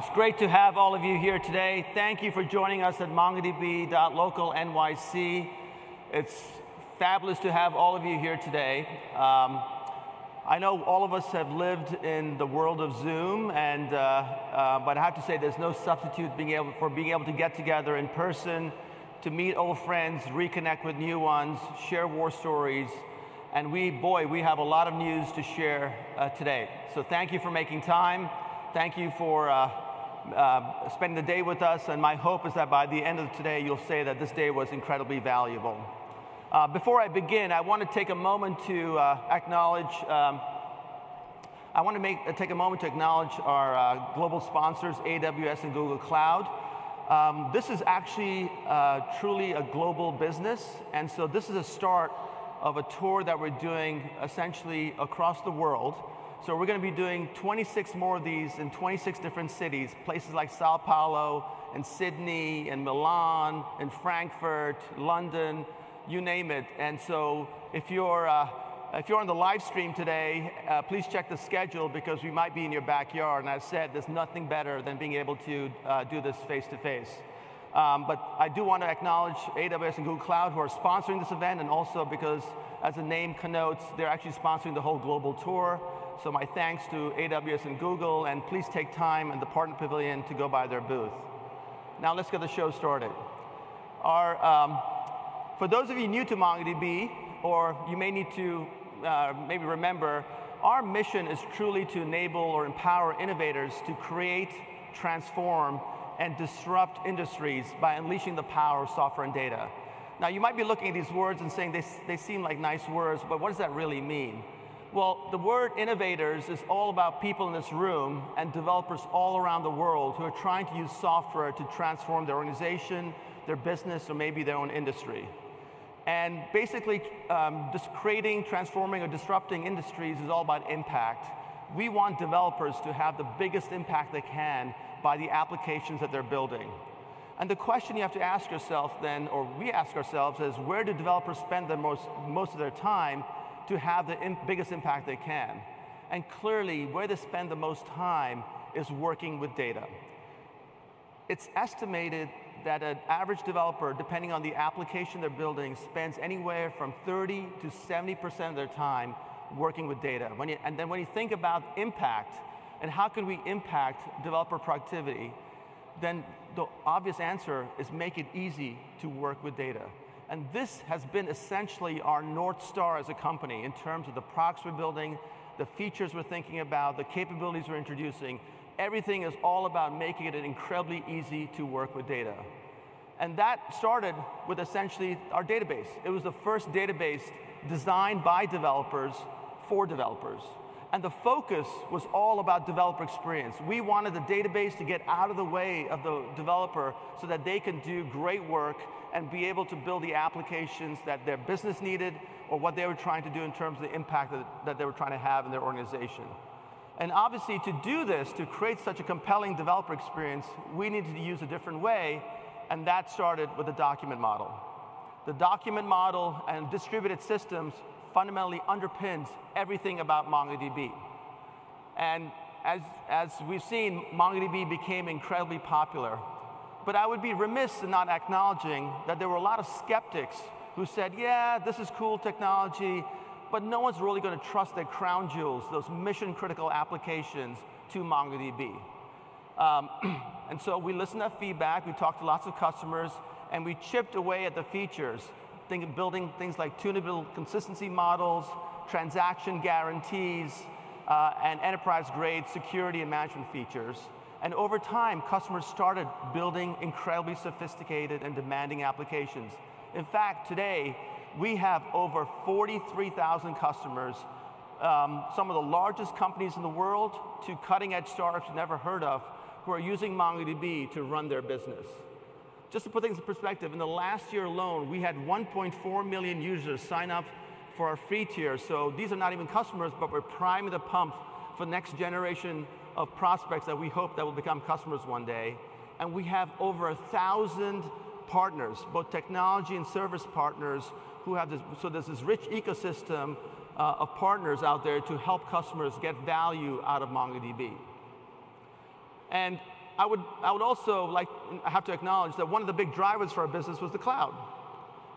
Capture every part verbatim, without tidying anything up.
It's great to have all of you here today. Thank you for joining us at MongoDB.local N Y C. It's fabulous to have all of you here today. Um, I know all of us have lived in the world of Zoom, and uh, uh, but I have to say there's no substitute being able, for being able to get together in person, to meet old friends, reconnect with new ones, share war stories, and we, boy, we have a lot of news to share uh, today. So thank you for making time. Thank you for uh, uh, spending the day with us, and my hope is that by the end of today, you'll say that this day was incredibly valuable. Uh, before I begin, I want to take a moment to uh, acknowledge, um, I want to make, uh, take a moment to acknowledge our uh, global sponsors, A W S and Google Cloud. Um, this is actually uh, truly a global business, and so this is a start of a tour that we're doing essentially across the world. So we're going to be doing twenty-six more of these in twenty-six different cities, places like Sao Paulo and Sydney and Milan and Frankfurt, London, you name it. And so if you're, uh, if you're on the live stream today, uh, please check the schedule because we might be in your backyard. And I've said there's nothing better than being able to uh, do this face-to-face. Um, but I do want to acknowledge A W S and Google Cloud who are sponsoring this event, and also because, as the name connotes, they're actually sponsoring the whole global tour. So my thanks to A W S and Google, and please take time in the Partner Pavilion to go by their booth. Now let's get the show started. Our... Um, For those of you new to MongoDB, or you may need to uh, maybe remember, our mission is truly to enable or empower innovators to create, transform, and disrupt industries by unleashing the power of software and data. Now, you might be looking at these words and saying they, they seem like nice words, but what does that really mean? Well, the word innovators is all about people in this room and developers all around the world who are trying to use software to transform their organization, their business, or maybe their own industry. And basically, um, just creating, transforming, or disrupting industries is all about impact. We want developers to have the biggest impact they can by the applications that they're building. And the question you have to ask yourself then, or we ask ourselves, is where do developers spend the most, most of their time to have the im- biggest impact they can? And clearly, where they spend the most time is working with data. It's estimated that an average developer, depending on the application they're building, spends anywhere from thirty to seventy percent of their time working with data. When you, and then when you think about impact, and how can we impact developer productivity, then the obvious answer is make it easy to work with data. And this has been essentially our North Star as a company in terms of the products we're building, the features we're thinking about, the capabilities we're introducing. Everything is all about making it incredibly easy to work with data. And that started with essentially our database. It was the first database designed by developers for developers. And the focus was all about developer experience. We wanted the database to get out of the way of the developer so that they can do great work and be able to build the applications that their business needed or what they were trying to do in terms of the impact that, that they were trying to have in their organization. And obviously, to do this, to create such a compelling developer experience, we needed to use a different way, and that started with the document model. The document model and distributed systems fundamentally underpins everything about MongoDB. And as, as we've seen, MongoDB became incredibly popular. But I would be remiss in not acknowledging that there were a lot of skeptics who said, yeah, this is cool technology, but no one's really going to trust their crown jewels, those mission-critical applications, to MongoDB. Um, and so we listened to feedback, we talked to lots of customers, and we chipped away at the features, think, building things like tunable consistency models, transaction guarantees, uh, and enterprise-grade security and management features. And over time, customers started building incredibly sophisticated and demanding applications. In fact, today, we have over forty-three thousand customers, um, some of the largest companies in the world to cutting-edge startups you've never heard of, who are using MongoDB to run their business. Just to put things in perspective, in the last year alone, we had one point four million users sign up for our free tier. So these are not even customers, but we're priming the pump for the next generation of prospects that we hope that will become customers one day. And we have over one thousand partners, both technology and service partners, who have this, so there's this rich ecosystem uh, of partners out there to help customers get value out of MongoDB. And I would, I would also like have to acknowledge that one of the big drivers for our business was the cloud.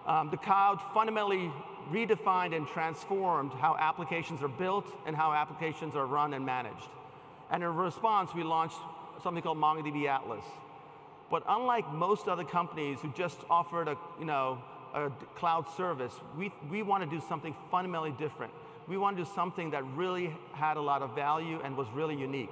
Um, the cloud fundamentally redefined and transformed how applications are built and how applications are run and managed. And in response, we launched something called MongoDB Atlas. But unlike most other companies who just offered a, you know, a cloud service, we, we want to do something fundamentally different. We want to do something that really had a lot of value and was really unique.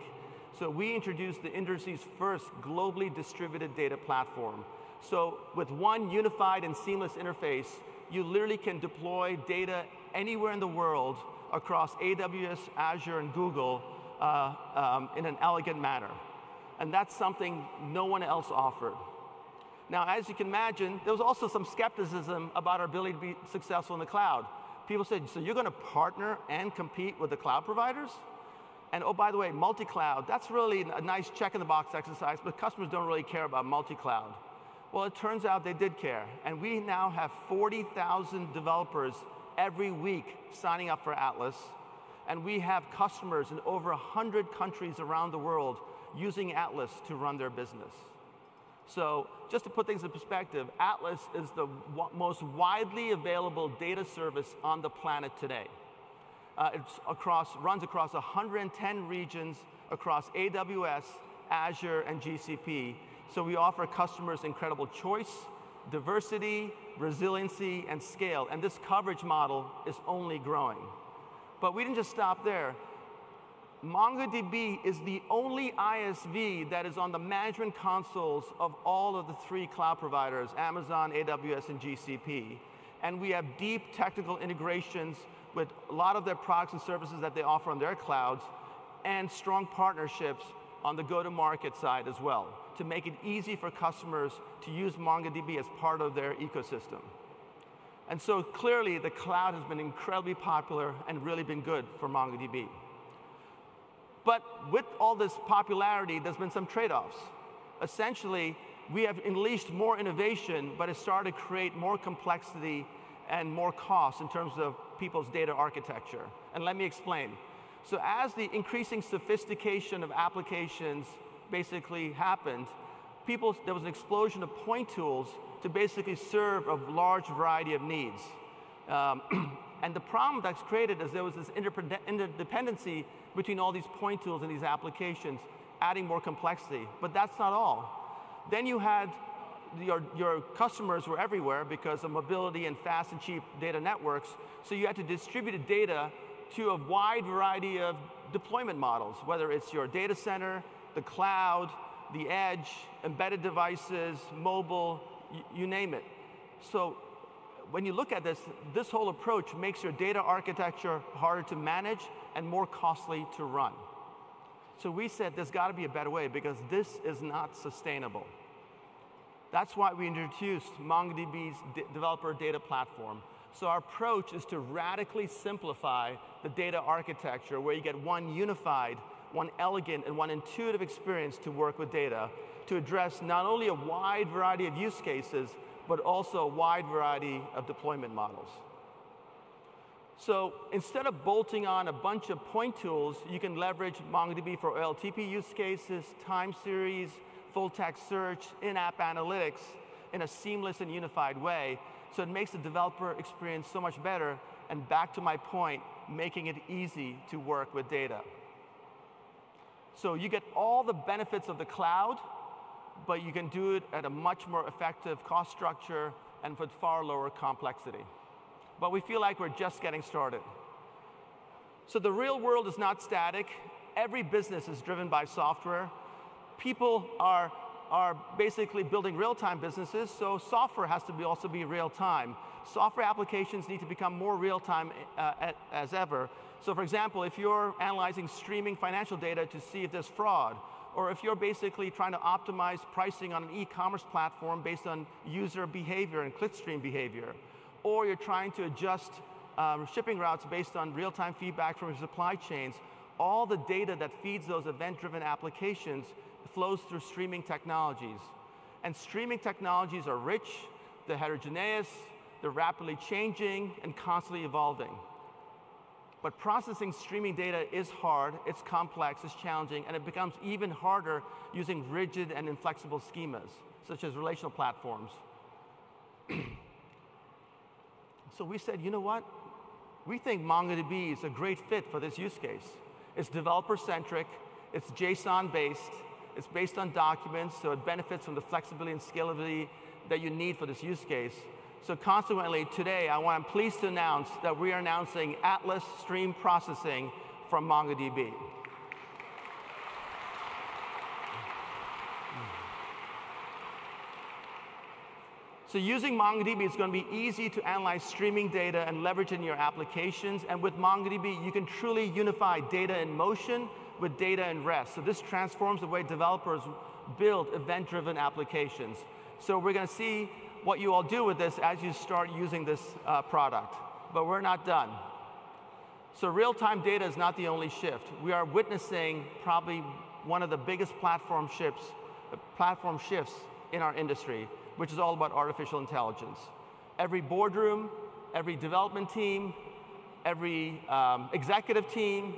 So we introduced the industry's first globally distributed data platform. So with one unified and seamless interface, you literally can deploy data anywhere in the world across A W S, Azure, and Google uh, um, in an elegant manner. And that's something no one else offered. Now, as you can imagine, there was also some skepticism about our ability to be successful in the cloud. People said, so you're going to partner and compete with the cloud providers? And oh, by the way, multi-cloud, that's really a nice check-in-the-box exercise, but customers don't really care about multi-cloud. Well, it turns out they did care, and we now have forty thousand developers every week signing up for Atlas, and we have customers in over one hundred countries around the world using Atlas to run their business. So just to put things in perspective, Atlas is the most widely available data service on the planet today. Uh, it runs across one hundred ten regions across A W S, Azure, and G C P. So we offer customers incredible choice, diversity, resiliency, and scale. And this coverage model is only growing. But we didn't just stop there. MongoDB is the only I S V that is on the management consoles of all of the three cloud providers, Amazon, A W S, and G C P. And we have deep technical integrations with a lot of their products and services that they offer on their clouds, and strong partnerships on the go-to-market side as well, to make it easy for customers to use MongoDB as part of their ecosystem. And so clearly, the cloud has been incredibly popular and really been good for MongoDB. But with all this popularity, there's been some trade-offs. Essentially, we have unleashed more innovation, but it started to create more complexity and more costs in terms of people's data architecture. And let me explain. So as the increasing sophistication of applications basically happened, people, there was an explosion of point tools to basically serve a large variety of needs. Um, and the problem that's created is there was this interdependency between all these point tools and these applications, adding more complexity. But that's not all. Then you had your, your customers were everywhere because of mobility and fast and cheap data networks, so you had to distribute data to a wide variety of deployment models, whether it's your data center, the cloud, the edge, embedded devices, mobile, you name it. So when you look at this, this whole approach makes your data architecture harder to manage and more costly to run. So we said there's got to be a better way because this is not sustainable. That's why we introduced MongoDB's developer data platform. So our approach is to radically simplify the data architecture where you get one unified, one elegant, and one intuitive experience to work with data to address not only a wide variety of use cases, but also a wide variety of deployment models. So instead of bolting on a bunch of point tools, you can leverage MongoDB for O L T P use cases, time series, full-text search, in-app analytics in a seamless and unified way. So it makes the developer experience so much better, and back to my point, making it easy to work with data. So you get all the benefits of the cloud, but you can do it at a much more effective cost structure and with far lower complexity. But we feel like we're just getting started. So the real world is not static. Every business is driven by software. People are are basically building real-time businesses, so software has to be also be real-time. Software applications need to become more real-time uh, as ever. So for example, if you're analyzing streaming financial data to see if there's fraud, or if you're basically trying to optimize pricing on an e-commerce platform based on user behavior and clickstream behavior, or you're trying to adjust um, shipping routes based on real-time feedback from your supply chains, all the data that feeds those event-driven applications flows through streaming technologies. And streaming technologies are rich, they're heterogeneous, they're rapidly changing, and constantly evolving. But processing streaming data is hard, it's complex, it's challenging, and it becomes even harder using rigid and inflexible schemas, such as relational platforms. So we said, you know what? We think MongoDB is a great fit for this use case. It's developer-centric, it's JSON-based, it's based on documents, so it benefits from the flexibility and scalability that you need for this use case. So consequently, today, I want, I'm pleased to announce that we are announcing Atlas Stream Processing from MongoDB. So using MongoDB, it's going to be easy to analyze streaming data and leverage in your applications. And with MongoDB, you can truly unify data in motion with data in rest. So this transforms the way developers build event-driven applications. So we're going to see what you all do with this as you start using this uh, product. But we're not done. So real-time data is not the only shift. We are witnessing probably one of the biggest platform shifts, platform shifts in our industry, which is all about artificial intelligence. Every boardroom, every development team, every um, executive team,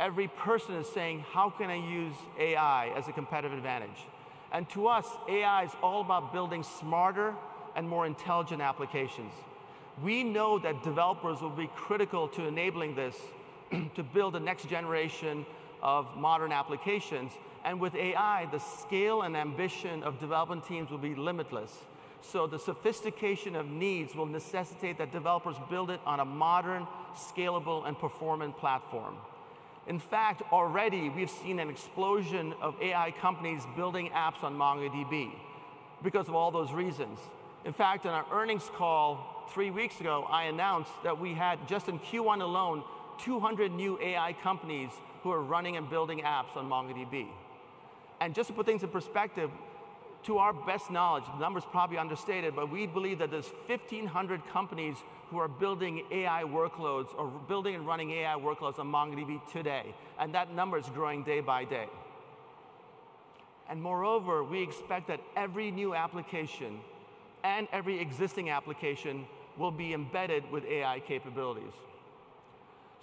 every person is saying, how can I use A I as a competitive advantage? And to us, A I is all about building smarter and more intelligent applications. We know that developers will be critical to enabling this to build the next generation of modern applications. And with A I, the scale and ambition of development teams will be limitless. So the sophistication of needs will necessitate that developers build it on a modern, scalable, and performant platform. In fact, already we've seen an explosion of A I companies building apps on MongoDB because of all those reasons. In fact, in our earnings call three weeks ago, I announced that we had, just in Q one alone, two hundred new A I companies who are running and building apps on MongoDB. And just to put things in perspective, to our best knowledge, the number's probably understated, but we believe that there's fifteen hundred companies who are building A I workloads or building and running A I workloads on MongoDB today. And that number is growing day by day. And moreover, we expect that every new application and every existing application will be embedded with A I capabilities.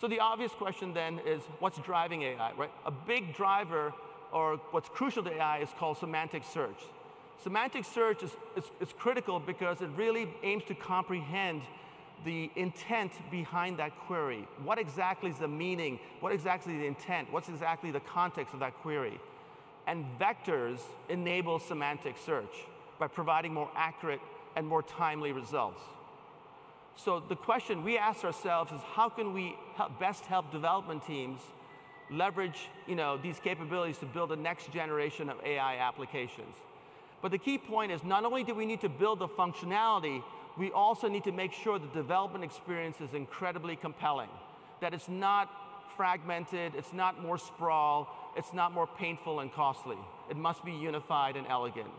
So the obvious question then is, what's driving A I, right? A big driver, or what's crucial to A I, is called semantic search. Semantic search is, is, is critical because it really aims to comprehend the intent behind that query. What exactly is the meaning? What exactly is the intent? What's exactly the context of that query? And vectors enable semantic search by providing more accurate and more timely results. So the question we asked ourselves is, how can we help best help development teams leverage you know, these capabilities to build the next generation of A I applications? But the key point is, not only do we need to build the functionality, we also need to make sure the development experience is incredibly compelling, that it's not fragmented, it's not more sprawl, it's not more painful and costly. It must be unified and elegant.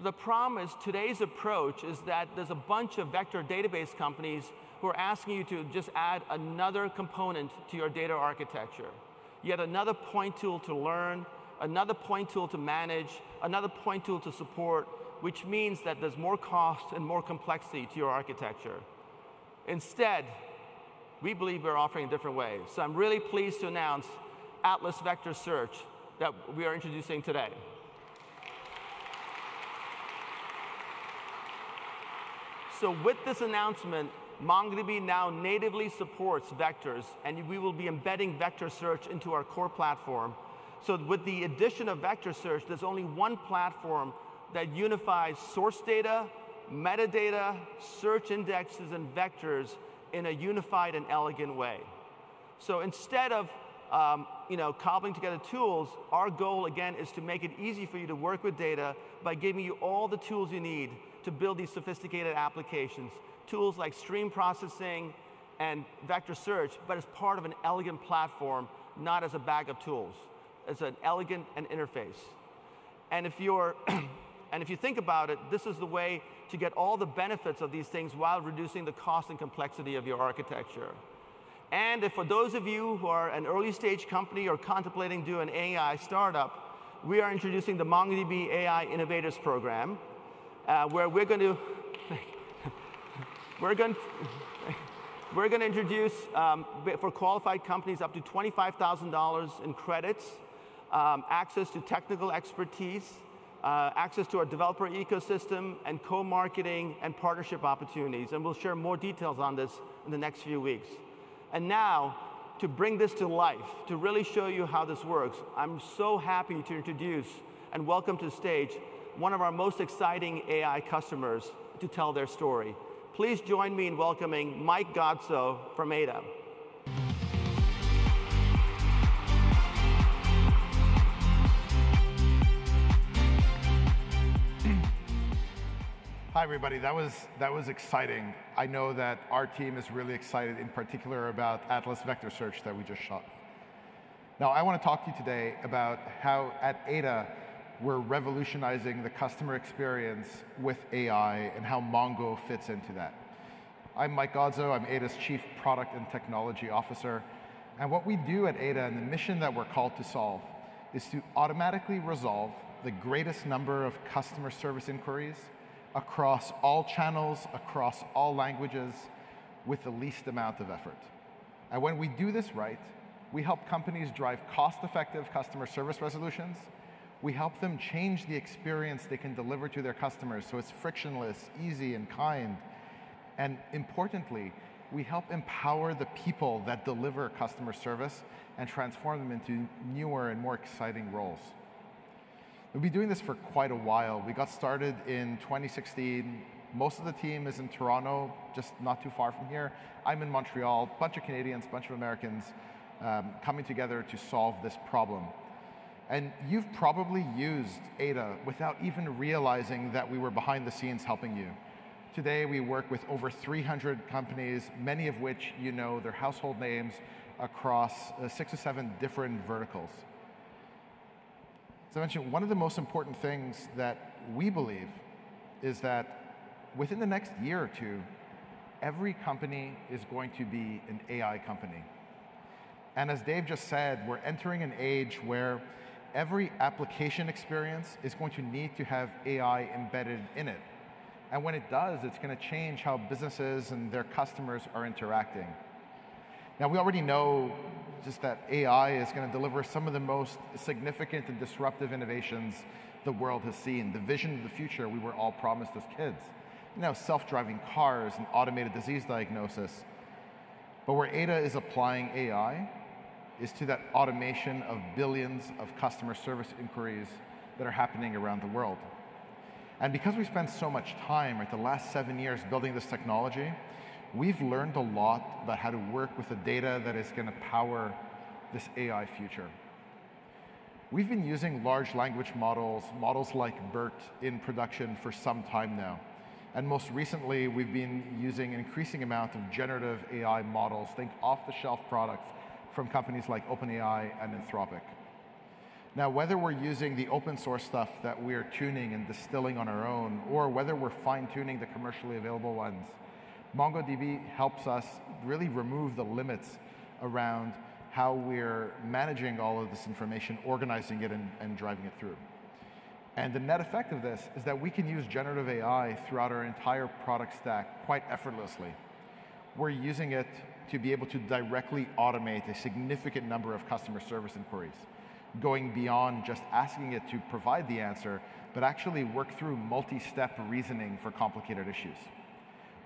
The problem is, today's approach is that there's a bunch of vector database companies who are asking you to just add another component to your data architecture. Yet another point tool to learn, another point tool to manage, another point tool to support, which means that there's more cost and more complexity to your architecture. Instead, we believe we're offering a different way. So I'm really pleased to announce Atlas Vector Search that we are introducing today. So with this announcement, MongoDB now natively supports vectors, and we will be embedding vector search into our core platform. So with the addition of vector search, there's only one platform that unifies source data, metadata, search indexes, and vectors in a unified and elegant way. So instead of um, you know, cobbling together tools, our goal, again, is to make it easy for you to work with data by giving you all the tools you need to build these sophisticated applications, tools like stream processing and vector search, but as part of an elegant platform, not as a bag of tools, as an elegant and interface. And if you're And if you think about it, this is the way to get all the benefits of these things while reducing the cost and complexity of your architecture. And if for those of you who are an early stage company or contemplating doing an A I startup, we are introducing the MongoDB A I Innovators Program, uh, where we're going to, we're going to We're going to introduce, um, for qualified companies, up to twenty-five thousand dollars in credits, um, access to technical expertise, uh, access to our developer ecosystem, and co-marketing and partnership opportunities. And we'll share more details on this in the next few weeks. And now, to bring this to life, to really show you how this works, I'm so happy to introduce and welcome to the stage one of our most exciting A I customers to tell their story. Please join me in welcoming Mike Godsoe from Ada. Hi, everybody. That was, that was exciting. I know that our team is really excited, in particular, about Atlas Vector Search that we just shot. Now, I want to talk to you today about how, at Ada, we're revolutionizing the customer experience with A I and how Mongo fits into that. I'm Mike Godsoe. I'm Ada's Chief Product and Technology Officer. And what we do at Ada and the mission that we're called to solve is to automatically resolve the greatest number of customer service inquiries across all channels, across all languages, with the least amount of effort. And when we do this right, we help companies drive cost-effective customer service resolutions. We help them change the experience they can deliver to their customers so it's frictionless, easy, and kind. And importantly, we help empower the people that deliver customer service and transform them into newer and more exciting roles. We've been doing this for quite a while. We got started in twenty sixteen. Most of the team is in Toronto, just not too far from here. I'm in Montreal, bunch of Canadians, bunch of Americans um, coming together to solve this problem. And you've probably used Ada without even realizing that we were behind the scenes helping you. Today, we work with over three hundred companies, many of which you know their household names across uh, six or seven different verticals. As I mentioned, one of the most important things that we believe is that within the next year or two, every company is going to be an A I company. And as Dave just said, we're entering an age where every application experience is going to need to have A I embedded in it. And when it does, it's going to change how businesses and their customers are interacting. Now, we already know just that A I is going to deliver some of the most significant and disruptive innovations the world has seen, the vision of the future we were all promised as kids. You know, self-driving cars and automated disease diagnosis. But where Ada is applying A I, is to that automation of billions of customer service inquiries that are happening around the world. And because we spent so much time, right, the last seven years building this technology, we've learned a lot about how to work with the data that is going to power this A I future. We've been using large language models, models like BERT, in production for some time now. And most recently, we've been using an increasing amount of generative A I models, think off-the-shelf products, from companies like OpenAI and Anthropic. Now, whether we're using the open source stuff that we're tuning and distilling on our own, or whether we're fine-tuning the commercially available ones, MongoDB helps us really remove the limits around how we're managing all of this information, organizing it, and, and driving it through. And the net effect of this is that we can use generative A I throughout our entire product stack quite effortlessly. We're using it to be able to directly automate a significant number of customer service inquiries, going beyond just asking it to provide the answer, but actually work through multi-step reasoning for complicated issues.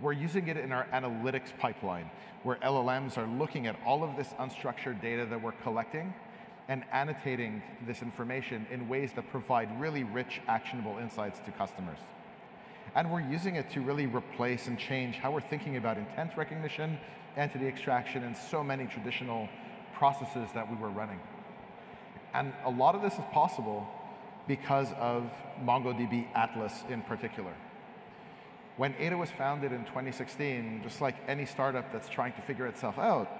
We're using it in our analytics pipeline, where L L Ms are looking at all of this unstructured data that we're collecting and annotating this information in ways that provide really rich, actionable insights to customers. And we're using it to really replace and change how we're thinking about intent recognition, entity extraction, and so many traditional processes that we were running. And a lot of this is possible because of MongoDB Atlas in particular. When Ada was founded in twenty sixteen, just like any startup that's trying to figure itself out,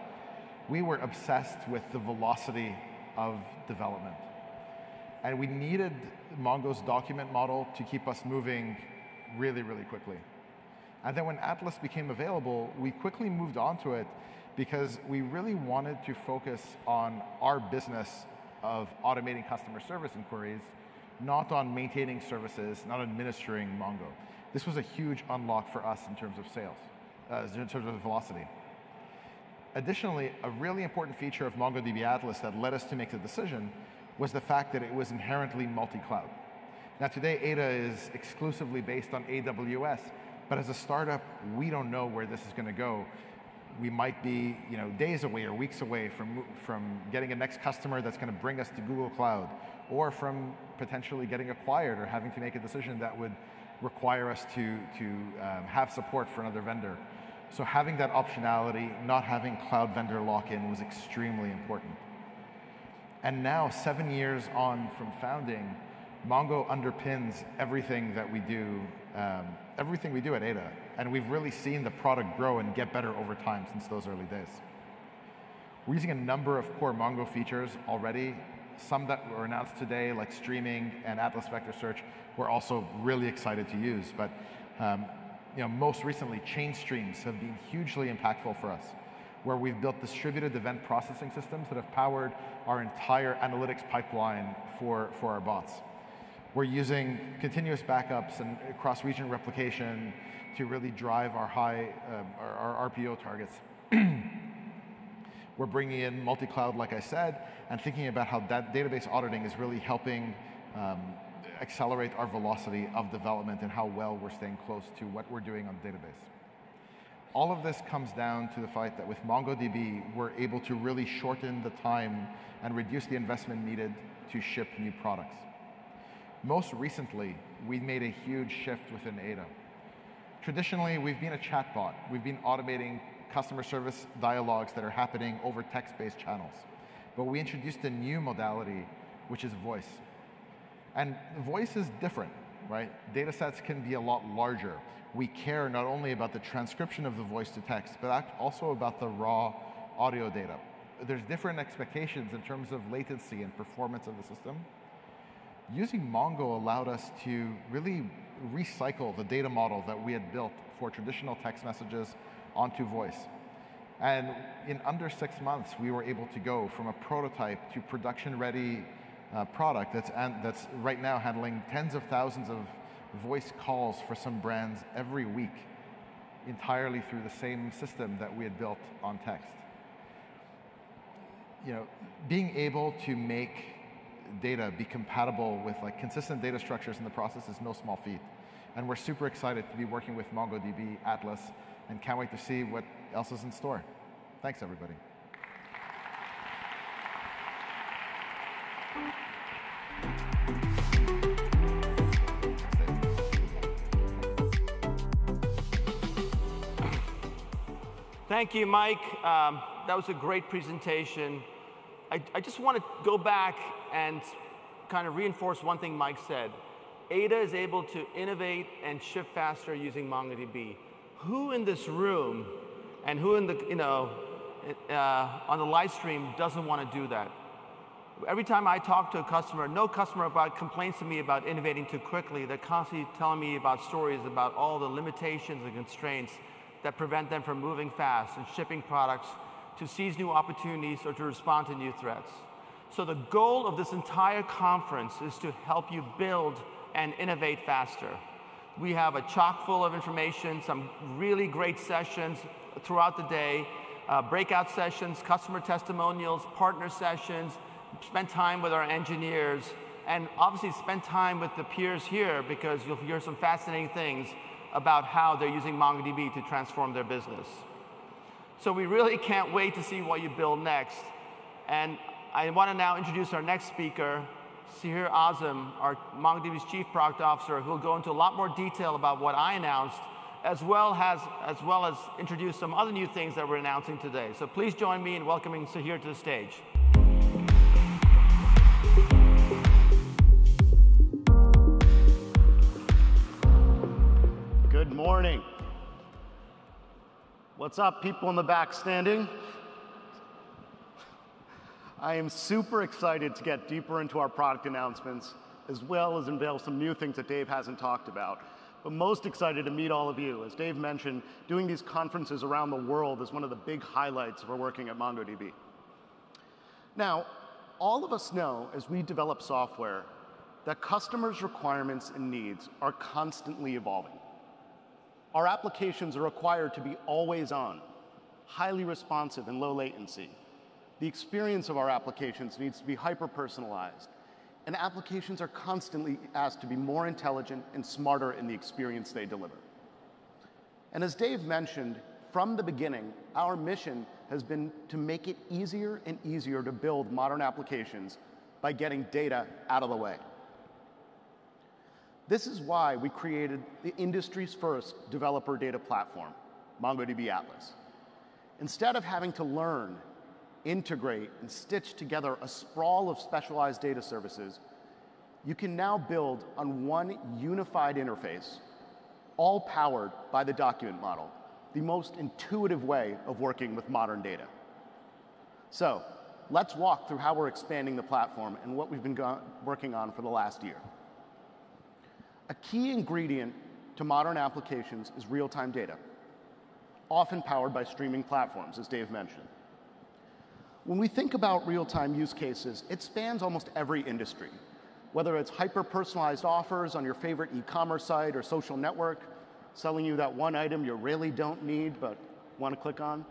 we were obsessed with the velocity of development. And we needed Mongo's document model to keep us moving really, really quickly. And then when Atlas became available, we quickly moved on to it because we really wanted to focus on our business of automating customer service inquiries, not on maintaining services, not administering Mongo. This was a huge unlock for us in terms of sales, uh, in terms of velocity. Additionally, a really important feature of MongoDB Atlas that led us to make the decision was the fact that it was inherently multi-cloud. Now today, Ada is exclusively based on A W S, but as a startup, we don't know where this is going to go. We might be you know, days away or weeks away from, from getting a next customer that's going to bring us to Google Cloud, or from potentially getting acquired or having to make a decision that would require us to, to um, have support for another vendor. So having that optionality, not having cloud vendor lock-in, was extremely important. And now, seven years on from founding, Mongo underpins everything that we do, um, everything we do at Ada. And we've really seen the product grow and get better over time since those early days. We're using a number of core Mongo features already. Some that were announced today, like streaming and Atlas Vector Search, we're also really excited to use. But um, you know, most recently, chain streams have been hugely impactful for us, where we've built distributed event processing systems that have powered our entire analytics pipeline for, for our bots. We're using continuous backups and cross-region replication to really drive our high, um, our, our R P O targets. We're bringing in multi-cloud, like I said, and thinking about how that database auditing is really helping um, accelerate our velocity of development and how well we're staying close to what we're doing on the database. All of this comes down to the fact that with MongoDB, we're able to really shorten the time and reduce the investment needed to ship new products. Most recently, we made a huge shift within Ada. Traditionally, we've been a chatbot. We've been automating customer service dialogues that are happening over text-based channels. But we introduced a new modality, which is voice. And voice is different, right? Data sets can be a lot larger. We care not only about the transcription of the voice to text, but also about the raw audio data. There's different expectations in terms of latency and performance of the system. Using Mongo allowed us to really recycle the data model that we had built for traditional text messages onto voice. And in under six months, we were able to go from a prototype to production-ready uh, product that's, that's right now handling tens of thousands of voice calls for some brands every week, entirely through the same system that we had built on text. You know, being able to make data be compatible with like consistent data structures in the process is no small feat. And we're super excited to be working with MongoDB Atlas and can't wait to see what else is in store. Thanks, everybody. Thank you, Mike. Um, that was a great presentation. I, I just want to go back and kind of reinforce one thing Mike said. Ada is able to innovate and ship faster using MongoDB. Who in this room and who in the, you know, uh, on the live stream doesn't want to do that? Every time I talk to a customer, no customer about complains to me about innovating too quickly. They're constantly telling me about stories about all the limitations and constraints that prevent them from moving fast and shipping products to seize new opportunities or to respond to new threats. So the goal of this entire conference is to help you build and innovate faster. We have a chock full of information, some really great sessions throughout the day, uh, breakout sessions, customer testimonials, partner sessions, spend time with our engineers, and obviously spend time with the peers here because you'll hear some fascinating things about how they're using MongoDB to transform their business. So we really can't wait to see what you build next. And I want to now introduce our next speaker, Sahir Azam, our MongoDB's Chief Product Officer, who will go into a lot more detail about what I announced, as well as, as well as introduce some other new things that we're announcing today. So please join me in welcoming Sahir to the stage. Good morning. What's up, people in the back standing? I am super excited to get deeper into our product announcements, as well as unveil some new things that Dave hasn't talked about. But most excited to meet all of you. As Dave mentioned, doing these conferences around the world is one of the big highlights of our working at MongoDB. Now, all of us know, as we develop software, that customers' requirements and needs are constantly evolving. Our applications are required to be always on, highly responsive and low latency. The experience of our applications needs to be hyper-personalized, and applications are constantly asked to be more intelligent and smarter in the experience they deliver. And as Dave mentioned, from the beginning, our mission has been to make it easier and easier to build modern applications by getting data out of the way. This is why we created the industry's first developer data platform, MongoDB Atlas. Instead of having to learn, integrate, and stitch together a sprawl of specialized data services, you can now build on one unified interface, all powered by the document model, the most intuitive way of working with modern data. So let's walk through how we're expanding the platform and what we've been working on for the last year. A key ingredient to modern applications is real-time data, often powered by streaming platforms, as Dave mentioned. When we think about real-time use cases, it spans almost every industry, whether it's hyper-personalized offers on your favorite e-commerce site or social network, selling you that one item you really don't need but want to click on,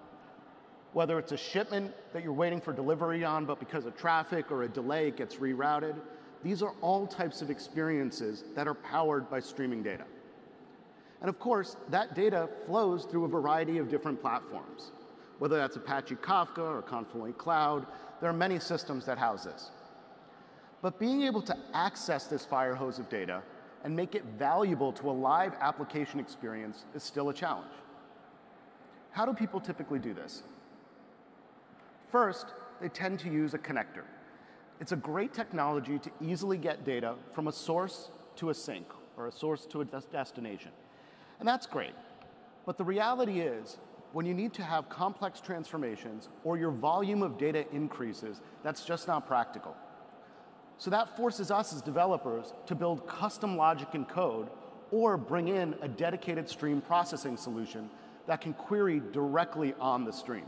whether it's a shipment that you're waiting for delivery on but because of traffic or a delay it gets rerouted. These are all types of experiences that are powered by streaming data. And of course, that data flows through a variety of different platforms. Whether that's Apache Kafka or Confluent Cloud, there are many systems that house this. But being able to access this fire hose of data and make it valuable to a live application experience is still a challenge. How do people typically do this? First, they tend to use a connector. It's a great technology to easily get data from a source to a sink or a source to a des- destination. And that's great. But the reality is, when you need to have complex transformations or your volume of data increases, that's just not practical. So that forces us as developers to build custom logic and code or bring in a dedicated stream processing solution that can query directly on the stream.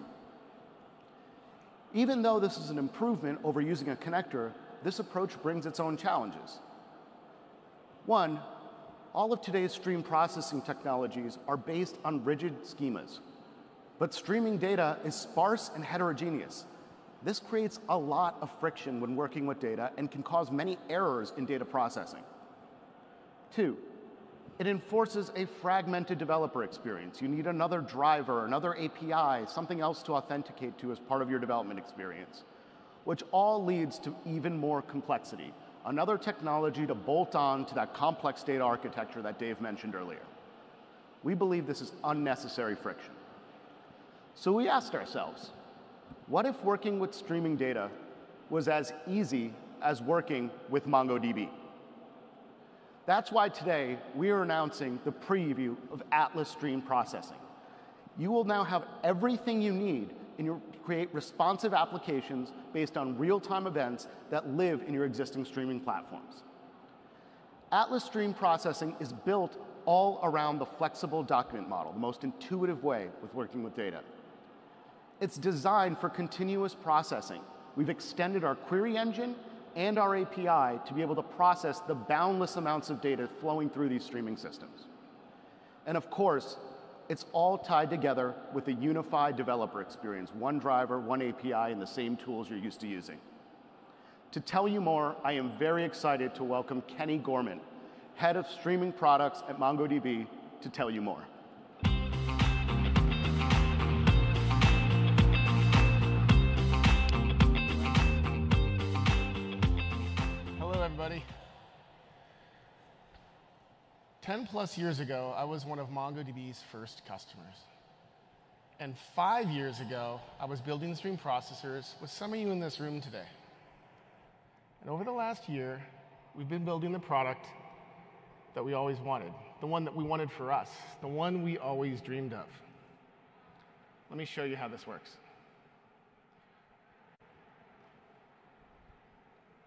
Even though this is an improvement over using a connector, this approach brings its own challenges. One, all of today's stream processing technologies are based on rigid schemas, but streaming data is sparse and heterogeneous. This creates a lot of friction when working with data and can cause many errors in data processing. Two, it enforces a fragmented developer experience. You need another driver, another A P I, something else to authenticate to as part of your development experience, which all leads to even more complexity. Another technology to bolt on to that complex data architecture that Dave mentioned earlier. We believe this is unnecessary friction. So we asked ourselves, what if working with streaming data was as easy as working with MongoDB? That's why today we are announcing the preview of Atlas Stream Processing. You will now have everything you need and you create responsive applications based on real-time events that live in your existing streaming platforms. Atlas Stream Processing is built all around the flexible document model, the most intuitive way with working with data. It's designed for continuous processing. We've extended our query engine and our A P I to be able to process the boundless amounts of data flowing through these streaming systems. And of course, it's all tied together with a unified developer experience, one driver, one A P I, and the same tools you're used to using. To tell you more, I am very excited to welcome Kenny Gorman, Head of Streaming Products at MongoDB, to tell you more. Hello, everybody. Ten plus years ago, I was one of MongoDB's first customers. And five years ago, I was building stream processors with some of you in this room today. And over the last year, we've been building the product that we always wanted, the one that we wanted for us, the one we always dreamed of. Let me show you how this works.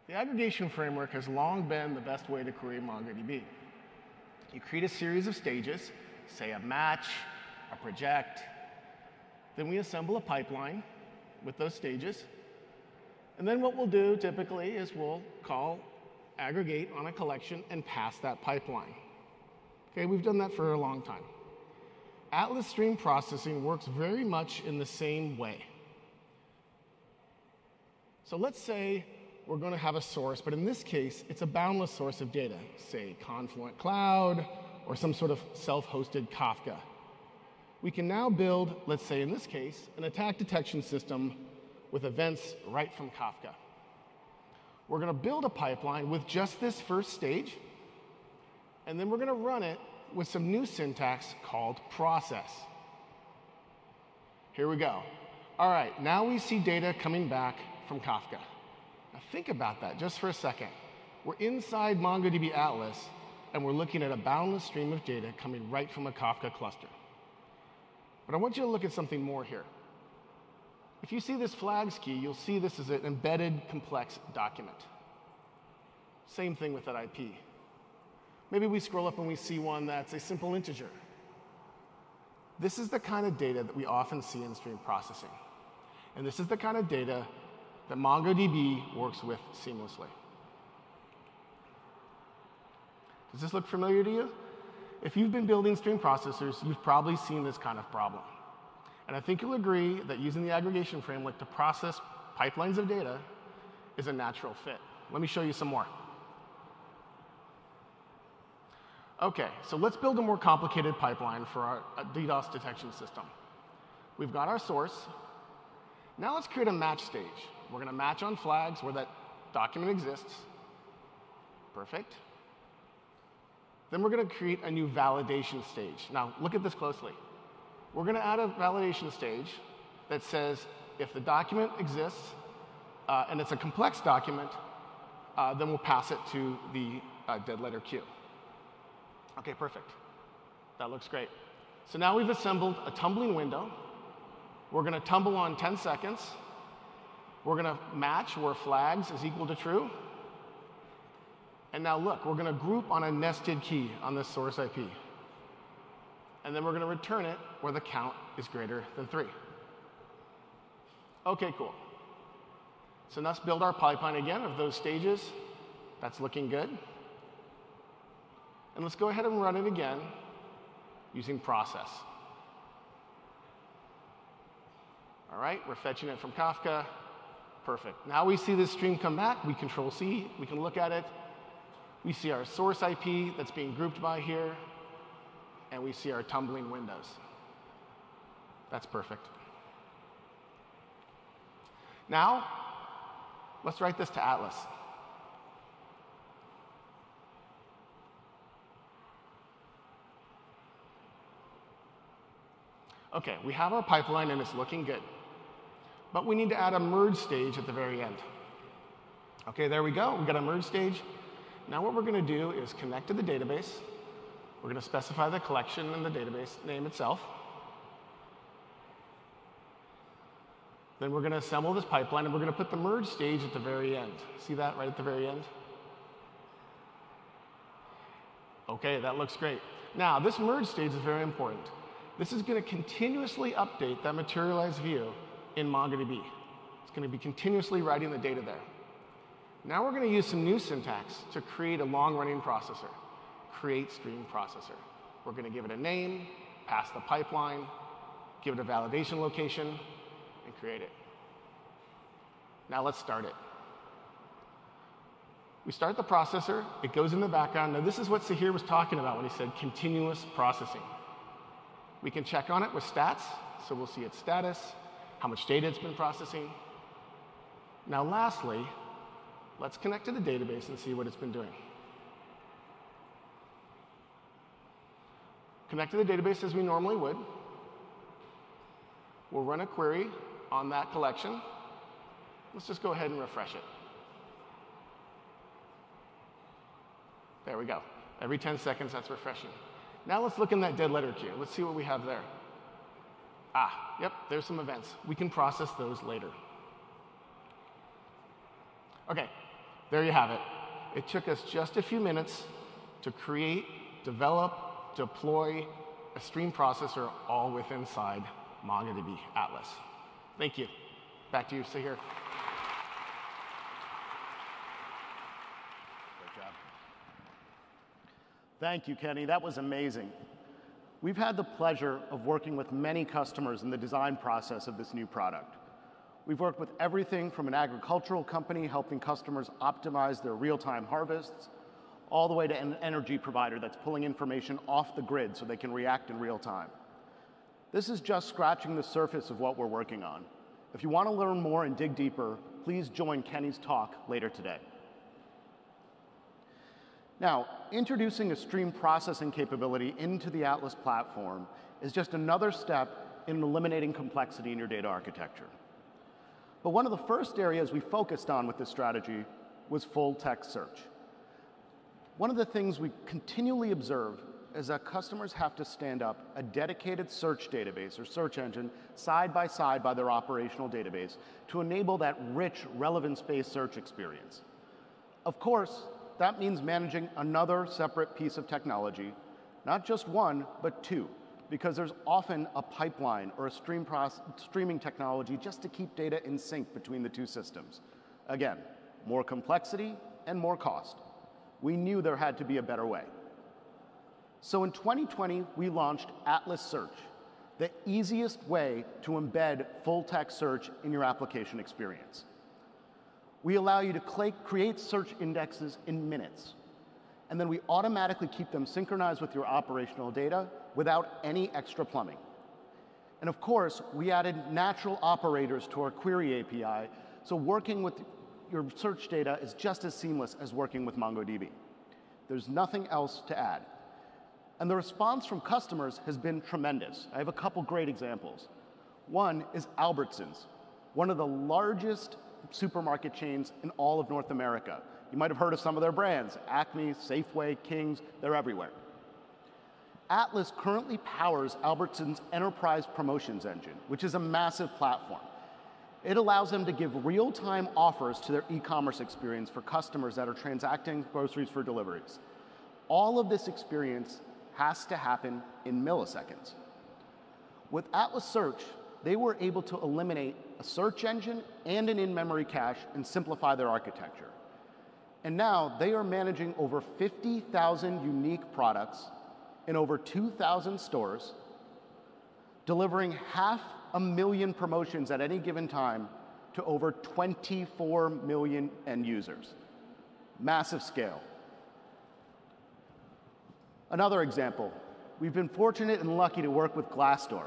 The aggregation framework has long been the best way to query MongoDB. You create a series of stages, say a match, a project. Then we assemble a pipeline with those stages. And then what we'll do typically is we'll call aggregate on a collection and pass that pipeline. Okay, we've done that for a long time. Atlas stream processing works very much in the same way. So let's say we're going to have a source, but in this case, it's a boundless source of data, say Confluent Cloud or some sort of self-hosted Kafka. We can now build, let's say in this case, an attack detection system with events right from Kafka. We're going to build a pipeline with just this first stage, and then we're going to run it with some new syntax called process. Here we go. All right, now we see data coming back from Kafka. Now think about that just for a second. We're inside MongoDB Atlas, and we're looking at a boundless stream of data coming right from a Kafka cluster. But I want you to look at something more here. If you see this flags key, you'll see this is an embedded complex document. Same thing with that I P. Maybe we scroll up and we see one that's a simple integer. This is the kind of data that we often see in stream processing. And this is the kind of data that MongoDB works with seamlessly. Does this look familiar to you? If you've been building stream processors, you've probably seen this kind of problem. And I think you'll agree that using the aggregation framework to process pipelines of data is a natural fit. Let me show you some more. OK, so let's build a more complicated pipeline for our DDoS detection system. We've got our source. Now let's create a match stage. We're going to match on flags where that document exists. Perfect. Then we're going to create a new validation stage. Now, look at this closely. We're going to add a validation stage that says if the document exists uh, and it's a complex document, uh, then we'll pass it to the uh, dead letter Q. OK, perfect. That looks great. So now we've assembled a tumbling window. We're going to tumble on ten seconds. We're going to match where flags is equal to true. And now look, we're going to group on a nested key on this source I P. And then we're going to return it where the count is greater than three. OK, cool. So let's build our pipeline again of those stages. That's looking good. And let's go ahead and run it again using process. All right, we're fetching it from Kafka. Perfect. Now we see this stream come back. We control C. We can look at it. We see our source I P that's being grouped by here. And we see our tumbling windows. That's perfect. Now, let's write this to Atlas. OK, we have our pipeline, and it's looking good. But we need to add a merge stage at the very end. OK, there we go. We've got a merge stage. Now what we're going to do is connect to the database. We're going to specify the collection and the database name itself. Then we're going to assemble this pipeline, and we're going to put the merge stage at the very end. See that right at the very end? OK, that looks great. Now, this merge stage is very important. This is going to continuously update that materialized view in MongoDB. It's going to be continuously writing the data there. Now we're going to use some new syntax to create a long-running processor. Create stream processor. We're going to give it a name, pass the pipeline, give it a validation location, and create it. Now let's start it. We start the processor. It goes in the background. Now this is what Sahir was talking about when he said continuous processing. We can check on it with stats. So we'll see its status, how much data it's been processing. Now lastly, let's connect to the database and see what it's been doing. Connect to the database as we normally would. We'll run a query on that collection. Let's just go ahead and refresh it. There we go. Every ten seconds, that's refreshing. Now let's look in that dead letter queue. Let's see what we have there. Ah, yep, there's some events. We can process those later. OK, there you have it. It took us just a few minutes to create, develop, deploy a stream processor all within inside MongoDB Atlas. Thank you. Back to you, Sahir. Great job. Thank you, Kenny. That was amazing. We've had the pleasure of working with many customers in the design process of this new product. We've worked with everything from an agricultural company helping customers optimize their real-time harvests, all the way to an energy provider that's pulling information off the grid so they can react in real time. This is just scratching the surface of what we're working on. If you want to learn more and dig deeper, please join Kenny's talk later today. Now, introducing a stream processing capability into the Atlas platform is just another step in eliminating complexity in your data architecture. But one of the first areas we focused on with this strategy was full text search. One of the things we continually observe is that customers have to stand up a dedicated search database or search engine side by side by their operational database to enable that rich, relevance-based search experience. Of course, that means managing another separate piece of technology, not just one, but two, because there's often a pipeline or a stream process, streaming technology just to keep data in sync between the two systems. Again, more complexity and more cost. We knew there had to be a better way. So in twenty twenty, we launched Atlas Search, the easiest way to embed full-text search in your application experience. We allow you to create search indexes in minutes, and then we automatically keep them synchronized with your operational data without any extra plumbing. And of course, we added natural operators to our query A P I, so working with your search data is just as seamless as working with MongoDB. There's nothing else to add. And the response from customers has been tremendous. I have a couple great examples. One is Albertsons, one of the largest supermarket chains in all of North America. You might have heard of some of their brands, Acme, Safeway, Kings, they're everywhere. Atlas currently powers Albertsons' enterprise promotions engine, which is a massive platform. It allows them to give real-time offers to their e-commerce experience for customers that are transacting groceries for deliveries. All of this experience has to happen in milliseconds. With Atlas Search, they were able to eliminate a search engine and an in-memory cache and simplify their architecture. And now they are managing over fifty thousand unique products in over two thousand stores, delivering half a million promotions at any given time to over twenty-four million end users. Massive scale. Another example, we've been fortunate and lucky to work with Glassdoor.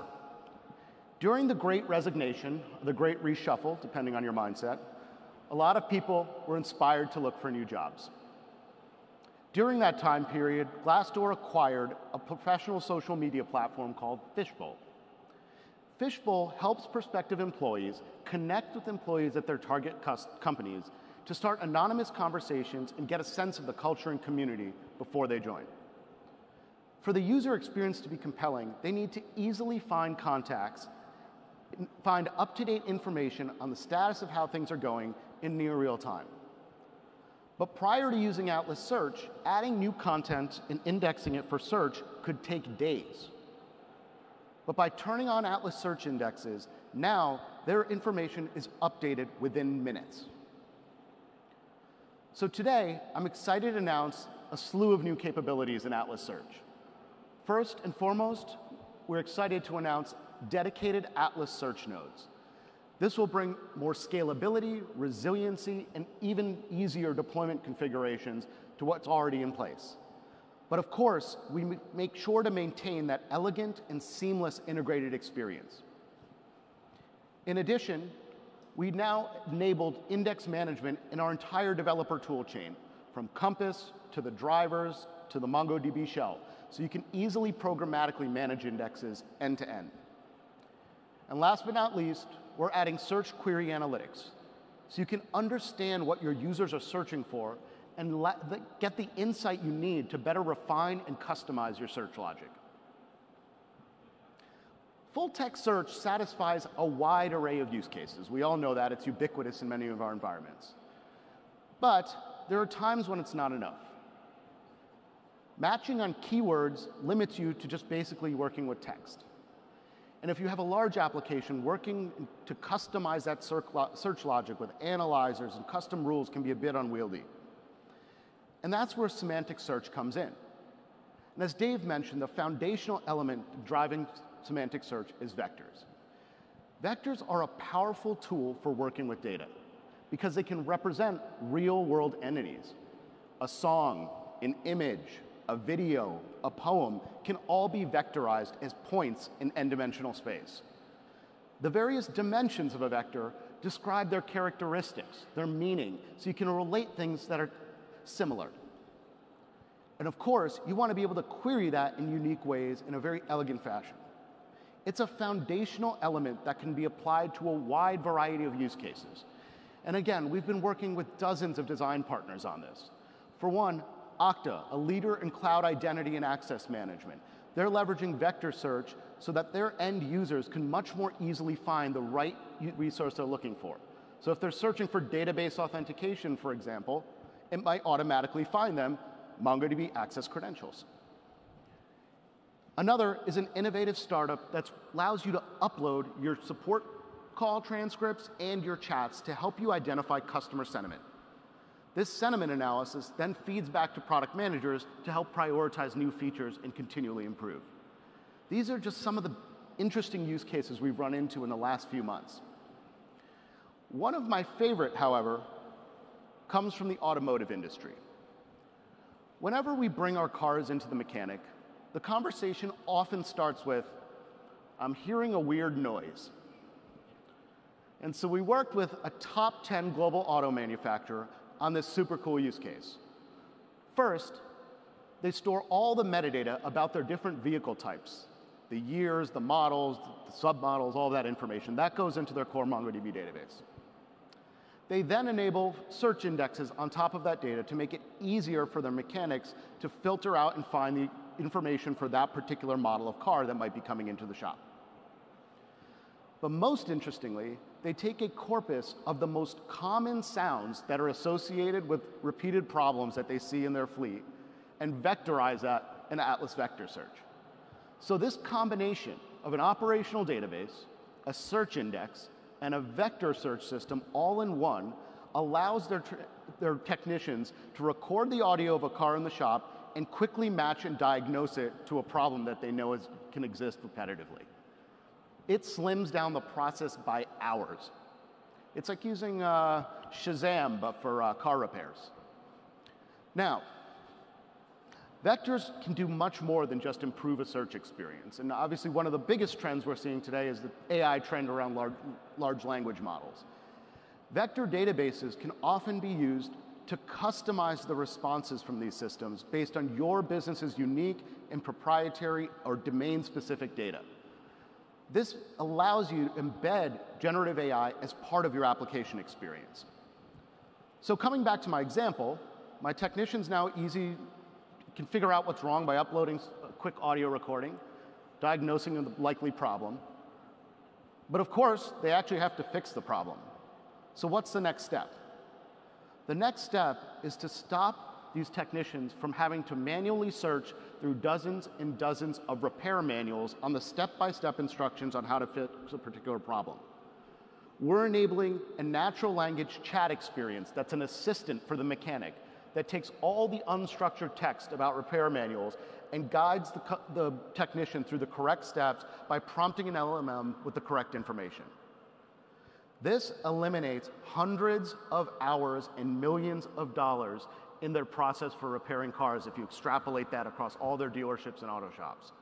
During the Great Resignation, the Great Reshuffle, depending on your mindset, a lot of people were inspired to look for new jobs. During that time period, Glassdoor acquired a professional social media platform called Fishbowl. Fishbowl helps prospective employees connect with employees at their target companies to start anonymous conversations and get a sense of the culture and community before they join. For the user experience to be compelling, they need to easily find contacts, find up-to-date information on the status of how things are going in near real time. But prior to using Atlas Search, adding new content and indexing it for search could take days. But by turning on Atlas Search indexes, now their information is updated within minutes. So today, I'm excited to announce a slew of new capabilities in Atlas Search. First and foremost, we're excited to announce dedicated Atlas Search nodes. This will bring more scalability, resiliency, and even easier deployment configurations to what's already in place. But of course, we make sure to maintain that elegant and seamless integrated experience. In addition, we now enabled index management in our entire developer tool chain, from Compass to the drivers to the MongoDB shell, so you can easily programmatically manage indexes end to end. And last but not least, we're adding search query analytics, so you can understand what your users are searching for and let the, get the insight you need to better refine and customize your search logic. Full-text search satisfies a wide array of use cases. We all know that. It's ubiquitous in many of our environments. But there are times when it's not enough. Matching on keywords limits you to just basically working with text. And if you have a large application, working to customize that search logic with analyzers and custom rules can be a bit unwieldy. And that's where semantic search comes in. And as Dave mentioned, the foundational element driving semantic search is vectors. Vectors are a powerful tool for working with data because they can represent real-world entities. A song, an image, a video, a poem can all be vectorized as points in n-dimensional space. The various dimensions of a vector describe their characteristics, their meaning, so you can relate things that are similar. And of course, you want to be able to query that in unique ways in a very elegant fashion. It's a foundational element that can be applied to a wide variety of use cases. And again, we've been working with dozens of design partners on this. For one, Okta, a leader in cloud identity and access management. They're leveraging vector search so that their end users can much more easily find the right resource they're looking for. So if they're searching for database authentication, for example, it might automatically find them MongoDB access credentials. Another is an innovative startup that allows you to upload your support call transcripts and your chats to help you identify customer sentiment. This sentiment analysis then feeds back to product managers to help prioritize new features and continually improve. These are just some of the interesting use cases we've run into in the last few months. One of my favorite, however, comes from the automotive industry. Whenever we bring our cars into the mechanic, the conversation often starts with, "I'm hearing a weird noise." And so we worked with a top ten global auto manufacturer on this super cool use case. First, they store all the metadata about their different vehicle types, the years, the models, the submodels, all that information. That goes into their core MongoDB database. They then enable search indexes on top of that data to make it easier for their mechanics to filter out and find the information for that particular model of car that might be coming into the shop. But most interestingly, they take a corpus of the most common sounds that are associated with repeated problems that they see in their fleet and vectorize that in Atlas vector search. So this combination of an operational database, a search index, and a vector search system all in one allows their, their technicians to record the audio of a car in the shop and quickly match and diagnose it to a problem that they know is, can exist repetitively. It slims down the process by hours. It's like using uh, Shazam, but for uh, car repairs. Now, vectors can do much more than just improve a search experience. And obviously, one of the biggest trends we're seeing today is the A I trend around large, large language models. Vector databases can often be used to customize the responses from these systems based on your business's unique and proprietary or domain-specific data. This allows you to embed generative A I as part of your application experience. So coming back to my example, my technicians now easy can figure out what's wrong by uploading a quick audio recording, diagnosing the likely problem. But of course, they actually have to fix the problem. So what's the next step? The next step is to stop these technicians from having to manually search through dozens and dozens of repair manuals on the step-by-step instructions on how to fix a particular problem. We're enabling a natural language chat experience that's an assistant for the mechanic that takes all the unstructured text about repair manuals and guides the, the technician through the correct steps by prompting an L M M with the correct information. This eliminates hundreds of hours and millions of dollars in their process for repairing cars if you extrapolate that across all their dealerships and auto shops.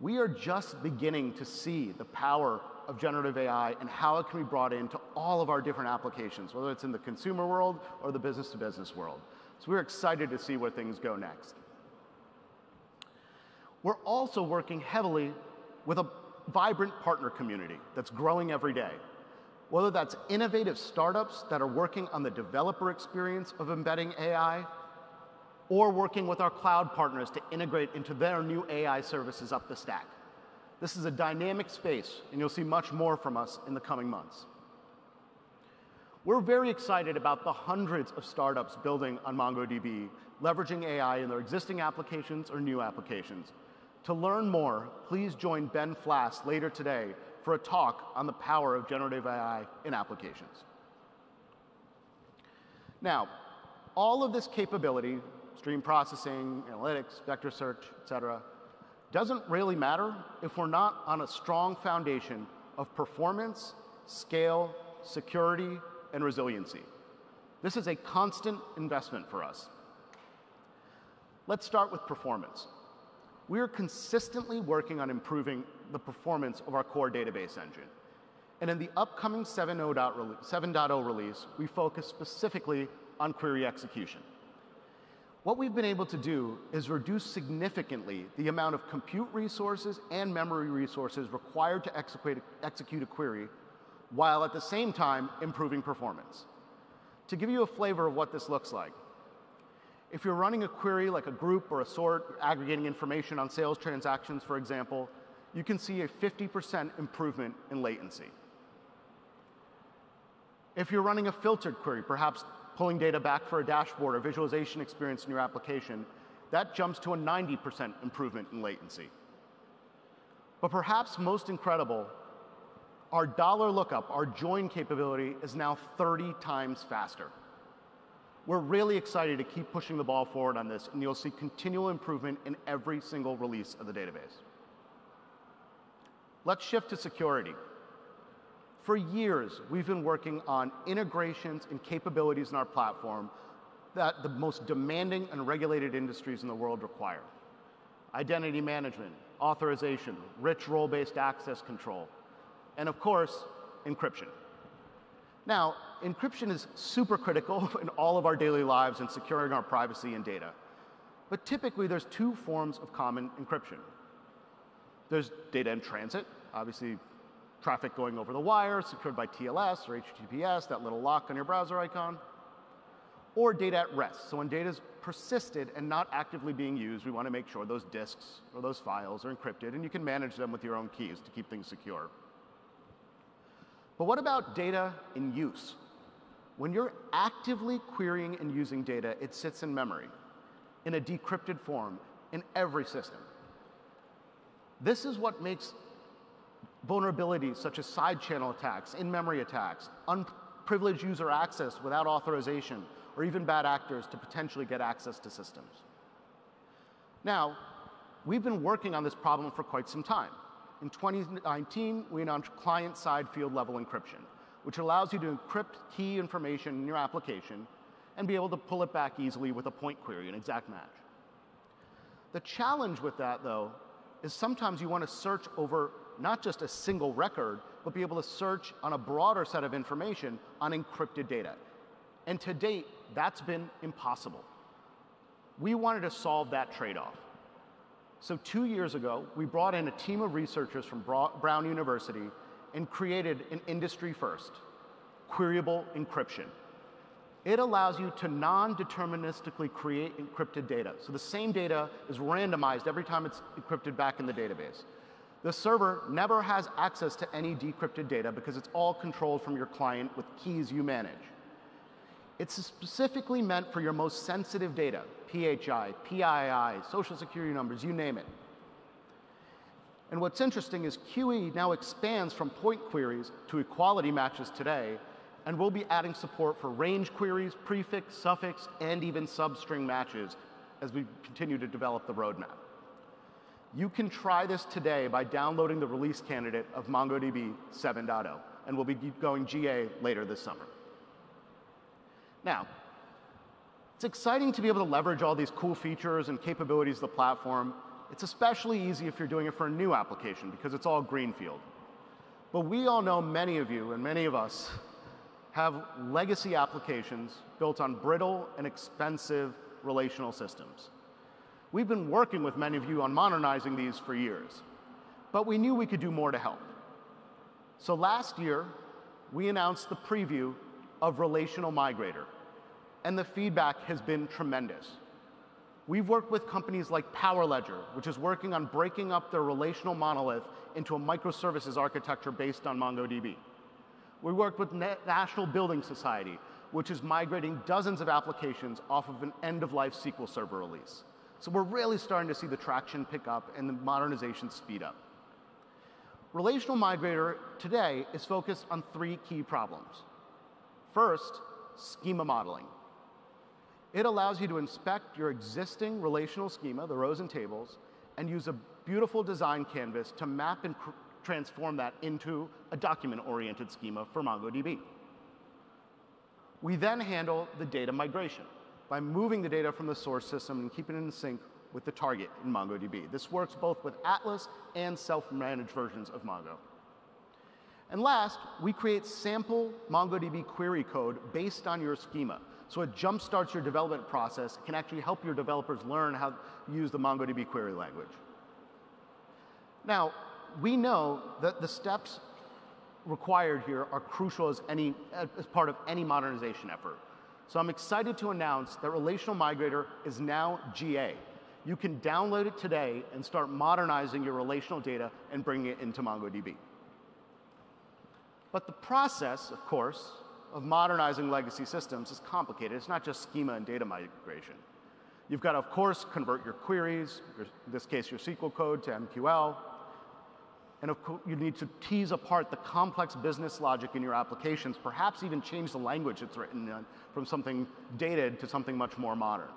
We are just beginning to see the power of generative A I and how it can be brought into all of our different applications, whether it's in the consumer world or the business-to-business world. So we're excited to see where things go next. We're also working heavily with a vibrant partner community that's growing every day. Whether that's innovative startups that are working on the developer experience of embedding A I, or working with our cloud partners to integrate into their new A I services up the stack. This is a dynamic space, and you'll see much more from us in the coming months. We're very excited about the hundreds of startups building on MongoDB, leveraging A I in their existing applications or new applications. To learn more, please join Ben Flass later today for a talk on the power of generative A I in applications. Now, all of this capability stream processing, analytics, vector search, et cetera, doesn't really matter if we're not on a strong foundation of performance, scale, security, and resiliency. This is a constant investment for us. Let's start with performance. We are consistently working on improving the performance of our core database engine. And in the upcoming seven point oh release, we focus specifically on query execution. What we've been able to do is reduce significantly the amount of compute resources and memory resources required to execute a query, while at the same time improving performance. To give you a flavor of what this looks like, if you're running a query like a group or a sort, aggregating information on sales transactions, for example, you can see a fifty percent improvement in latency. If you're running a filtered query, perhaps pulling data back for a dashboard or visualization experience in your application, that jumps to a ninety percent improvement in latency. But perhaps most incredible, our dollar lookup, our join capability, is now thirty times faster. We're really excited to keep pushing the ball forward on this, and you'll see continual improvement in every single release of the database. Let's shift to security. For years, we've been working on integrations and capabilities in our platform that the most demanding and regulated industries in the world require. Identity management, authorization, rich role-based access control, and of course, encryption. Now, encryption is super critical in all of our daily lives and securing our privacy and data. But typically, there's two forms of common encryption. There's data in transit, obviously, traffic going over the wire, secured by T L S or H T T P S, that little lock on your browser icon, or data at rest. So when data's persisted and not actively being used, we want to make sure those disks or those files are encrypted, and you can manage them with your own keys to keep things secure. But what about data in use? When you're actively querying and using data, it sits in memory in a decrypted form in every system. This is what makes vulnerabilities such as side channel attacks, in-memory attacks, unprivileged user access without authorization, or even bad actors to potentially get access to systems. Now, we've been working on this problem for quite some time. In twenty nineteen, we announced client-side field-level encryption, which allows you to encrypt key information in your application and be able to pull it back easily with a point query, an exact match. The challenge with that, though, is sometimes you want to search over not just a single record, but be able to search on a broader set of information on encrypted data. And to date, that's been impossible. We wanted to solve that trade-off. So two years ago, we brought in a team of researchers from Brown University and created an industry first, queryable encryption. It allows you to non-deterministically create encrypted data. So the same data is randomized every time it's encrypted back in the database. The server never has access to any decrypted data because it's all controlled from your client with keys you manage. It's specifically meant for your most sensitive data, P H I, P I I, social security numbers, you name it. And what's interesting is Q E now expands from point queries to equality matches today, and we'll be adding support for range queries, prefix, suffix, and even substring matches as we continue to develop the roadmap. You can try this today by downloading the release candidate of MongoDB seven point oh, and we'll be going G A later this summer. Now, it's exciting to be able to leverage all these cool features and capabilities of the platform. It's especially easy if you're doing it for a new application because it's all greenfield. But we all know many of you and many of us have legacy applications built on brittle and expensive relational systems. We've been working with many of you on modernizing these for years, but we knew we could do more to help. So last year, we announced the preview of Relational Migrator, and the feedback has been tremendous. We've worked with companies like Power Ledger, which is working on breaking up their relational monolith into a microservices architecture based on MongoDB. We worked with National Building Society, which is migrating dozens of applications off of an end-of-life S Q L Server release. So we're really starting to see the traction pick up and the modernization speed up. Relational Migrator today is focused on three key problems. First, schema modeling. It allows you to inspect your existing relational schema, the rows and tables, and use a beautiful design canvas to map and transform that into a document-oriented schema for MongoDB. We then handle the data migration by moving the data from the source system and keeping it in sync with the target in MongoDB. This works both with Atlas and self-managed versions of Mongo. And last, we create sample MongoDB query code based on your schema. So it jumpstarts your development process, can actually help your developers learn how to use the MongoDB query language. Now, we know that the steps required here are crucial as, any, as part of any modernization effort. So I'm excited to announce that Relational Migrator is now G A. You can download it today and start modernizing your relational data and bringing it into MongoDB. But the process, of course, of modernizing legacy systems is complicated. It's not just schema and data migration. You've got to, of course, convert your queries, your, in this case your S Q L code, to M Q L. And of course, you need to tease apart the complex business logic in your applications, perhaps even change the language it's written in from something dated to something much more modern.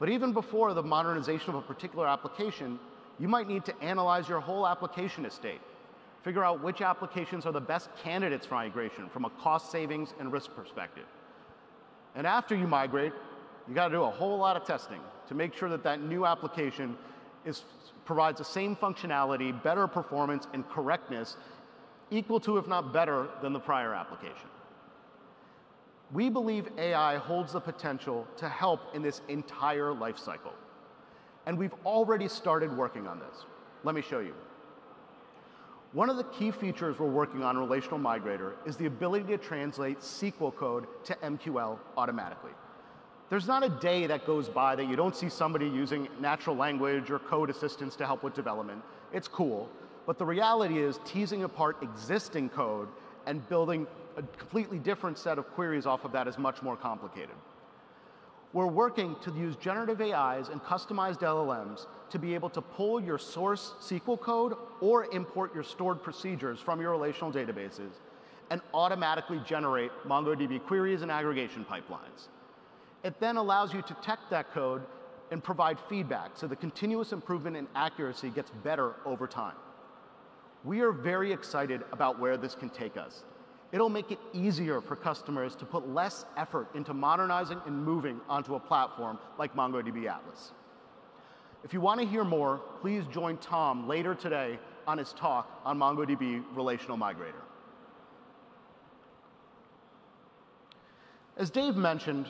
But even before the modernization of a particular application, you might need to analyze your whole application estate. Figure out which applications are the best candidates for migration from a cost savings and risk perspective. And after you migrate, you got to do a whole lot of testing to make sure that that new application is, provides the same functionality, better performance, and correctness equal to, if not better, than the prior application. We believe A I holds the potential to help in this entire life cycle. And we've already started working on this. Let me show you. One of the key features we're working on in Relational Migrator is the ability to translate S Q L code to M Q L automatically. There's not a day that goes by that you don't see somebody using natural language or code assistance to help with development. It's cool, but the reality is teasing apart existing code and building a completely different set of queries off of that is much more complicated. We're working to use generative A Is and customized L L Ms to be able to pull your source S Q L code or import your stored procedures from your relational databases and automatically generate MongoDB queries and aggregation pipelines. It then allows you to detect that code and provide feedback so the continuous improvement in accuracy gets better over time. We are very excited about where this can take us. It'll make it easier for customers to put less effort into modernizing and moving onto a platform like MongoDB Atlas. If you want to hear more, please join Tom later today on his talk on MongoDB Relational Migrator. As Dave mentioned,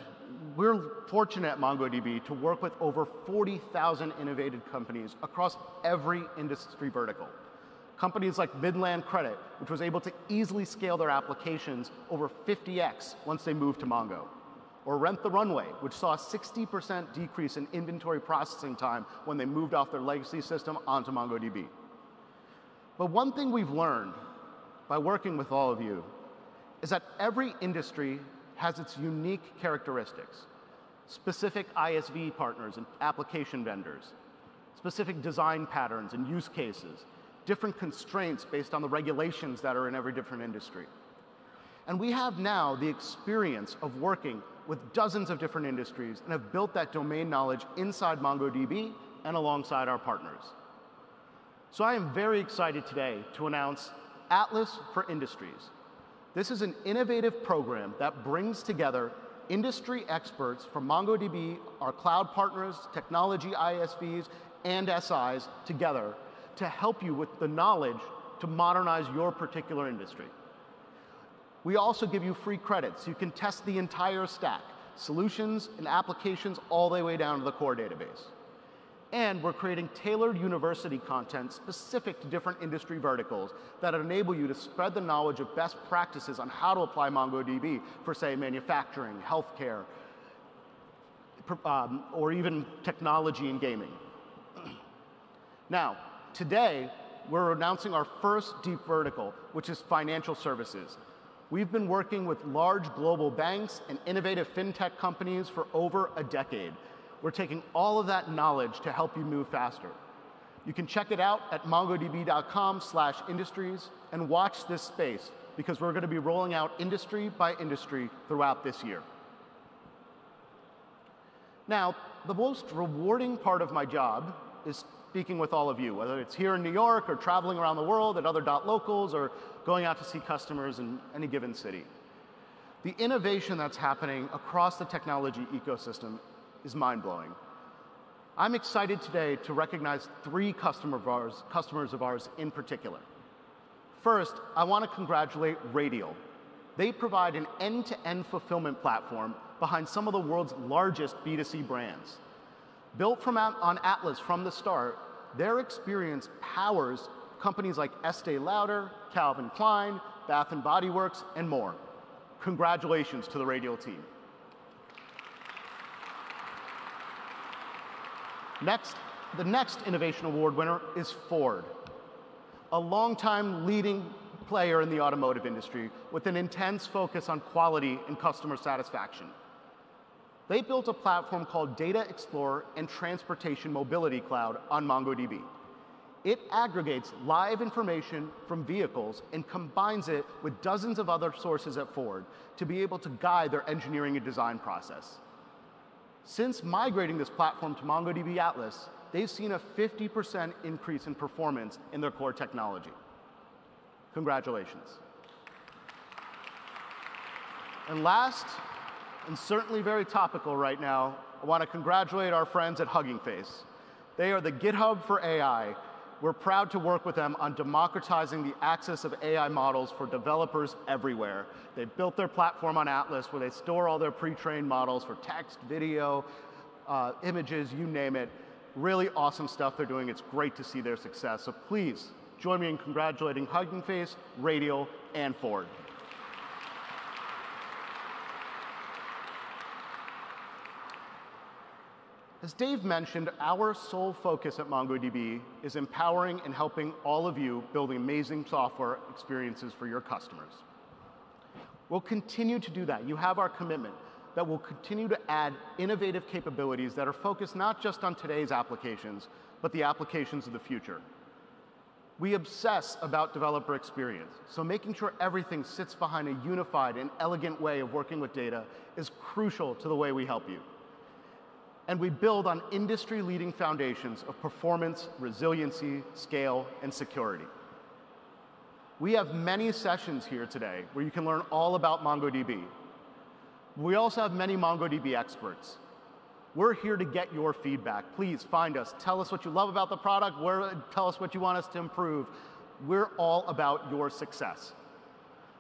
we're fortunate at MongoDB to work with over forty thousand innovative companies across every industry vertical. Companies like Midland Credit, which was able to easily scale their applications over fifty X once they moved to Mongo. Or Rent the Runway, which saw a sixty percent decrease in inventory processing time when they moved off their legacy system onto MongoDB. But one thing we've learned by working with all of you is that every industry has its unique characteristics, specific I S V partners and application vendors, specific design patterns and use cases, different constraints based on the regulations that are in every different industry. And we have now the experience of working with dozens of different industries and have built that domain knowledge inside MongoDB and alongside our partners. So I am very excited today to announce Atlas for Industries. This is an innovative program that brings together industry experts from MongoDB, our cloud partners, technology I S Vs, and S Is together to help you with the knowledge to modernize your particular industry. We also give you free credits. You can test the entire stack, solutions and applications all the way down to the core database. And we're creating tailored university content specific to different industry verticals that enable you to spread the knowledge of best practices on how to apply MongoDB for, say, manufacturing, healthcare, um, or even technology and gaming. Now, today, we're announcing our first deep vertical, which is financial services. We've been working with large global banks and innovative fintech companies for over a decade. We're taking all of that knowledge to help you move faster. You can check it out at mongodb dot com slash industries and watch this space because we're going to be rolling out industry by industry throughout this year. Now, the most rewarding part of my job is speaking with all of you, whether it's here in New York or traveling around the world at other .locals or going out to see customers in any given city. The innovation that's happening across the technology ecosystem is mind-blowing. I'm excited today to recognize three customer of ours, customers of ours in particular. First, I want to congratulate Radial. They provide an end-to-end fulfillment platform behind some of the world's largest B two C brands. Built from on Atlas from the start, their experience powers companies like Estée Lauder, Calvin Klein, Bath and Body Works, and more. Congratulations to the Radial team. Next, the next Innovation Award winner is Ford, a longtime leading player in the automotive industry with an intense focus on quality and customer satisfaction. They built a platform called Data Explorer and Transportation Mobility Cloud on MongoDB. It aggregates live information from vehicles and combines it with dozens of other sources at Ford to be able to guide their engineering and design process. Since migrating this platform to MongoDB Atlas, they've seen a fifty percent increase in performance in their core technology. Congratulations. And last, and certainly very topical right now, I want to congratulate our friends at Hugging Face. They are the GitHub for A I. We're proud to work with them on democratizing the access of A I models for developers everywhere. They built their platform on Atlas where they store all their pre-trained models for text, video, uh, images, you name it. Really awesome stuff they're doing. It's great to see their success. So please join me in congratulating Hugging Face, Radial, and Ford. As Dave mentioned, our sole focus at MongoDB is empowering and helping all of you build amazing software experiences for your customers. We'll continue to do that. You have our commitment that we'll continue to add innovative capabilities that are focused not just on today's applications, but the applications of the future. We obsess about developer experience, so making sure everything sits behind a unified and elegant way of working with data is crucial to the way we help you. And we build on industry-leading foundations of performance, resiliency, scale, and security. We have many sessions here today where you can learn all about MongoDB. We also have many MongoDB experts. We're here to get your feedback. Please find us. Tell us what you love about the product. Tell us what you want us to improve. We're all about your success.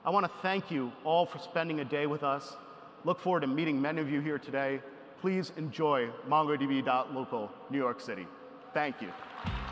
I want to thank you all for spending a day with us. Look forward to meeting many of you here today. Please enjoy MongoDB dot local New York City. Thank you.